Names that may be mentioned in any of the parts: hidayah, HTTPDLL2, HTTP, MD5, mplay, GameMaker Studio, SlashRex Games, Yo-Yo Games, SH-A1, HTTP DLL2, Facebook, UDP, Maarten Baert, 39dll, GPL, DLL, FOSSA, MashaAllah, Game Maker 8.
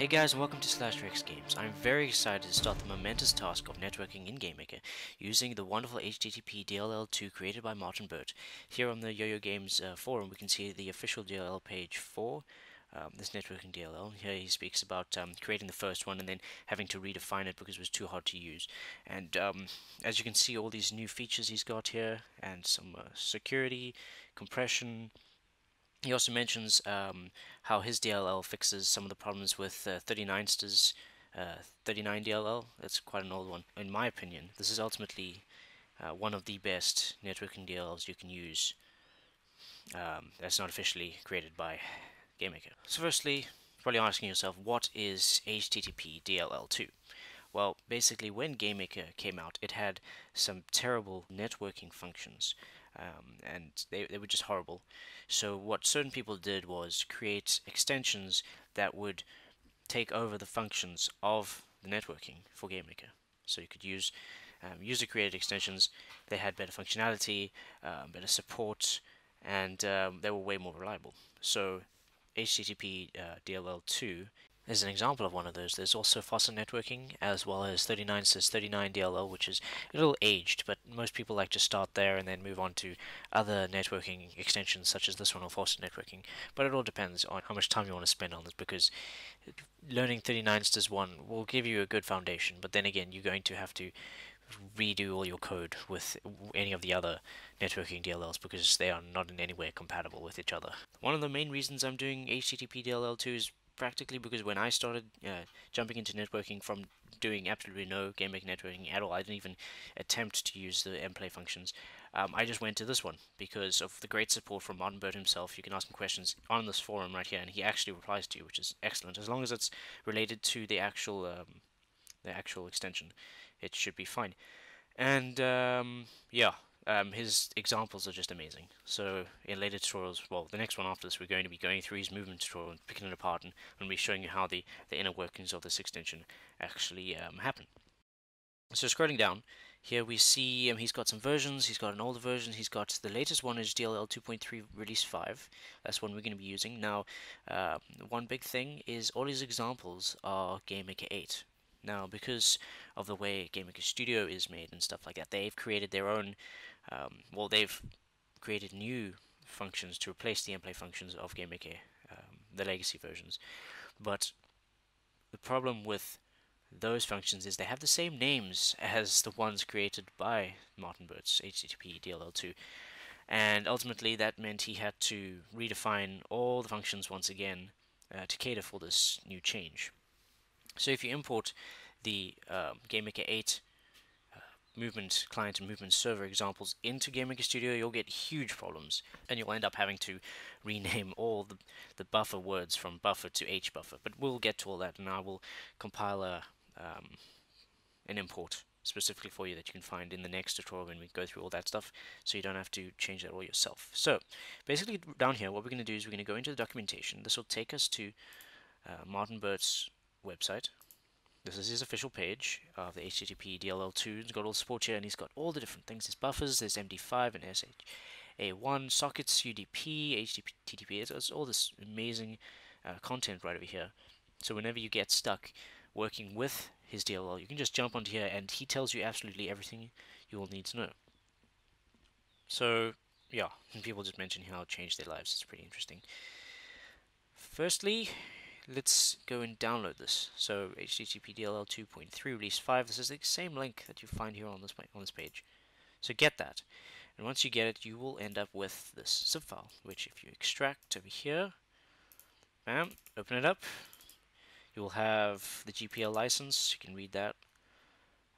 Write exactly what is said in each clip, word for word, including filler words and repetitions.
Hey guys, welcome to SlashRex Games. I'm very excited to start the momentous task of networking in GameMaker using the wonderful H T T P D L L two created by Maarten Baert. Here on the Yo-Yo Games uh, forum, we can see the official D L L page for um, this networking D L L. Here he speaks about um, creating the first one and then having to redefine it because it was too hard to use. And um, as you can see, all these new features he's got here, and some uh, security, compression. He also mentions um, how his D L L fixes some of the problems with uh, thirty-ninesters, uh, thirty-nine D L L. That's quite an old one. In my opinion, this is ultimately uh, one of the best networking D L Ls you can use. Um, that's not officially created by GameMaker. So firstly, you're probably asking yourself, what is H T T P D L L two? Well, basically, when GameMaker came out, it had some terrible networking functions. Um, and they, they were just horrible. So what certain people did was create extensions that would take over the functions of the networking for GameMaker. So you could use um, user-created extensions. They had better functionality, um, better support, and um, they were way more reliable. So H T T P uh, D L L two is an example of one of those. There's also FOSSA networking, as well as thirty-nine slash thirty-nine D L L, which is a little aged, but most people like to start there and then move on to other networking extensions, such as this one, or FOSSA networking. But it all depends on how much time you want to spend on this, because learning thirty-nine slash one will give you a good foundation, but then again, you're going to have to redo all your code with any of the other networking D L Ls because they are not in any way compatible with each other. One of the main reasons I'm doing H T T P D L L two is practically because when I started uh, jumping into networking from doing absolutely no GameMaker networking at all, I didn't even attempt to use the mplay functions. Um, I just went to this one because of the great support from Maarten Baert himself. You can ask him questions on this forum right here, and he actually replies to you, which is excellent. As long as it's related to the actual um, the actual extension, it should be fine. And um, yeah. Um, his examples are just amazing. So in later tutorials, well, the next one after this, we're going to be going through his movement tutorial and picking it apart, and we'll be showing you how the, the inner workings of this extension actually um, happen. So scrolling down, here we see um, he's got some versions, he's got an older version, he's got the latest one is D L L two point three release five. That's one we're going to be using. Now, uh, one big thing is all his examples are GameMaker eight. Now, because of the way GameMaker Studio is made and stuff like that, they've created their own, um, well, they've created new functions to replace the mplay functions of GameMaker, um, the legacy versions. But the problem with those functions is they have the same names as the ones created by Maarten Baert's H T T P D L L two. And ultimately, that meant he had to redefine all the functions once again uh, to cater for this new change. So if you import the um, GameMaker eight uh, movement client and movement server examples into GameMaker Studio, you'll get huge problems, and you'll end up having to rename all the, the buffer words from buffer to hbuffer. But we'll get to all that, and I will compile a, um, an import specifically for you that you can find in the next tutorial when we go through all that stuff, so you don't have to change that all yourself. So basically down here, what we're going to do is we're going to go into the documentation. This will take us to uh, Maarten Baert's website. This is his official page of the H T T P D L L two. He's got all the support here, and he's got all the different things. There's buffers, there's M D five and S H A one, sockets, U D P, H T T P, there's all this amazing uh, content right over here. So whenever you get stuck working with his D L L, you can just jump onto here, and he tells you absolutely everything you will need to know. So, yeah, and people just mention how it changed their lives. It's pretty interesting. Firstly, let's go and download this. So H T T P D L L two point three release five. This is the same link that you find here on this on this page. So get that, and once you get it, you will end up with this zip file. Which, if you extract over here, bam, open it up. You will have the G P L license. You can read that.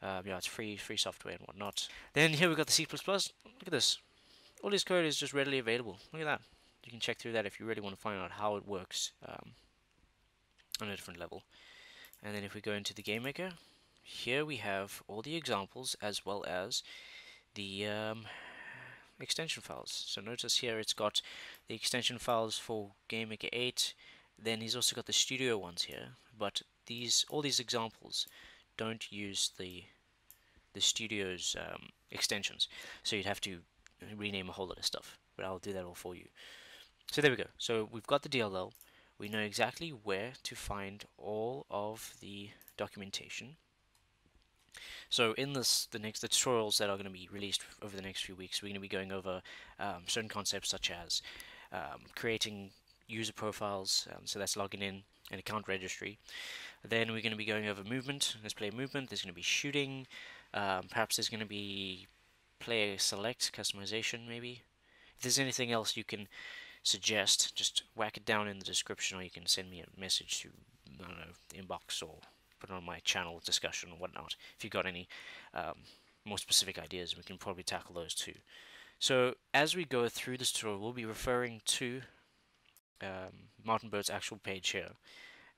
Um, yeah, it's free, free software and whatnot. Then here we've got the C plus plus. Look at this. All this code is just readily available. Look at that. You can check through that if you really want to find out how it works. Um, on a different level. And then if we go into the GameMaker, here we have all the examples as well as the um, extension files. So notice here it's got the extension files for GameMaker eight, then he's also got the studio ones here, but these all these examples don't use the the studio's um, extensions, so you'd have to rename a whole lot of stuff, but I'll do that all for you. So there we go. So we've got the D L L, we know exactly where to find all of the documentation. So in this, the next the tutorials that are going to be released over the next few weeks, we're going to be going over um, certain concepts such as um, creating user profiles, um, so that's logging in, an account registry. Then we're going to be going over movement, let's play movement, there's going to be shooting, um, perhaps there's going to be player select, customization maybe. If there's anything else you can suggest, just whack it down in the description, or you can send me a message to, I don't know, inbox, or put it on my channel discussion or whatnot. If you've got any um, more specific ideas, we can probably tackle those too. So as we go through this tutorial, we'll be referring to Um, Maarten Baert's actual page here,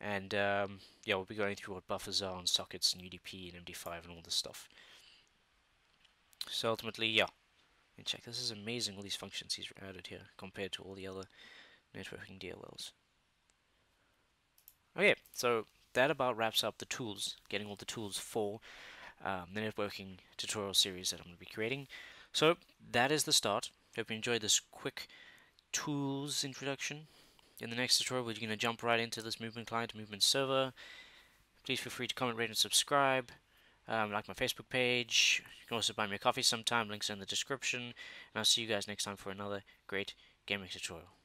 and um, yeah, we'll be going through what buffers are and sockets and U D P and M D five and all this stuff. So ultimately, yeah, and check, this is amazing all these functions he's added here compared to all the other networking D L Ls. Okay, so that about wraps up the tools, getting all the tools for um, the networking tutorial series that I'm going to be creating. So that is the start. Hope you enjoyed this quick tools introduction. In the next tutorial, we're going to jump right into this movement client, movement server. Please feel free to comment, rate, and subscribe. Um, like my Facebook page. You can also buy me a coffee sometime. Links are in the description. And I'll see you guys next time for another great gaming tutorial.